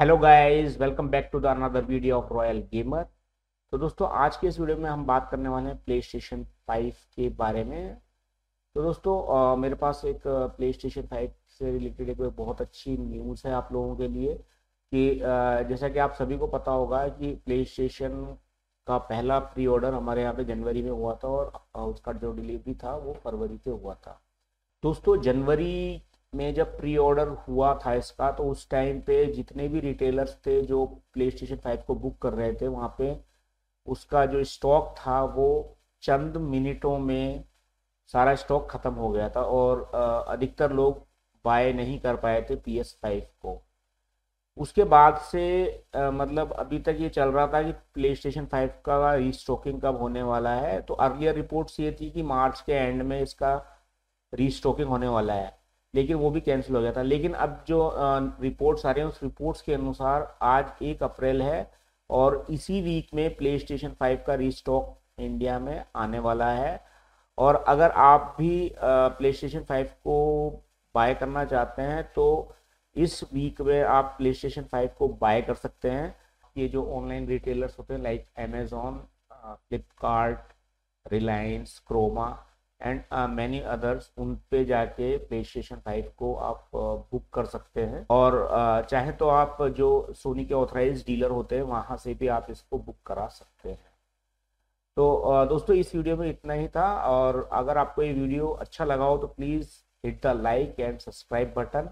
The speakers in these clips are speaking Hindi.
Hello guys, welcome back to the another video of royal gamer. तो दोस्तों, आज के इस वीडियो में हम बात करने वाले हैं प्लेस्टेशन 5 के बारे में। तो दोस्तों मेरे पास एक प्लेस्टेशन 5 से रिलेटेड एक बहुत अच्छी न्यूज़ है आप लोगों के लिए कि जैसा कि आप सभी को पता होगा कि प्लेस्टेशन का पहला प्री ऑर्डर हमारे यहाँ पे जनवरी में हुआ था और उसका जो डिलीवरी था वो फरवरी से हुआ था। दोस्तों जनवरी में जब प्री ऑर्डर हुआ था इसका, तो उस टाइम पे जितने भी रिटेलर्स थे जो प्लेस्टेशन 5 को बुक कर रहे थे, वहाँ पे उसका जो स्टॉक था वो चंद मिनटों में सारा स्टॉक ख़त्म हो गया था और अधिकतर लोग बाय नहीं कर पाए थे PS5 को। उसके बाद से मतलब अभी तक ये चल रहा था कि प्लेस्टेशन 5 का रीस्टॉकिंग कब होने वाला है। तो अर्लियर रिपोर्ट्स ये थी कि मार्च के एंड में इसका रीस्टॉकिंग होने वाला है, लेकिन वो भी कैंसिल हो गया था। लेकिन अब जो रिपोर्ट्स आ रहे हैं उस रिपोर्ट्स के अनुसार आज 1 अप्रैल है और इसी वीक में प्लेस्टेशन 5 का रीस्टॉक इंडिया में आने वाला है। और अगर आप भी प्लेस्टेशन 5 को बाय करना चाहते हैं तो इस वीक में आप प्लेस्टेशन 5 को बाय कर सकते हैं। ये जो ऑनलाइन रिटेलर्स होते हैं like Amazon, Flipkart, Reliance, Croma and many others, उन पे जाके प्लेस्टेशन 5 को आप बुक कर सकते हैं। और चाहे तो आप जो सोनी के ऑथराइज डीलर होते हैं वहाँ से भी आप इसको बुक करा सकते हैं। तो दोस्तों इस वीडियो में इतना ही था, और अगर आपको ये वीडियो अच्छा लगा हो तो please hit the like and subscribe button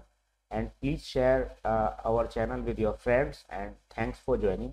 and please share our channel with your friends and thanks for joining.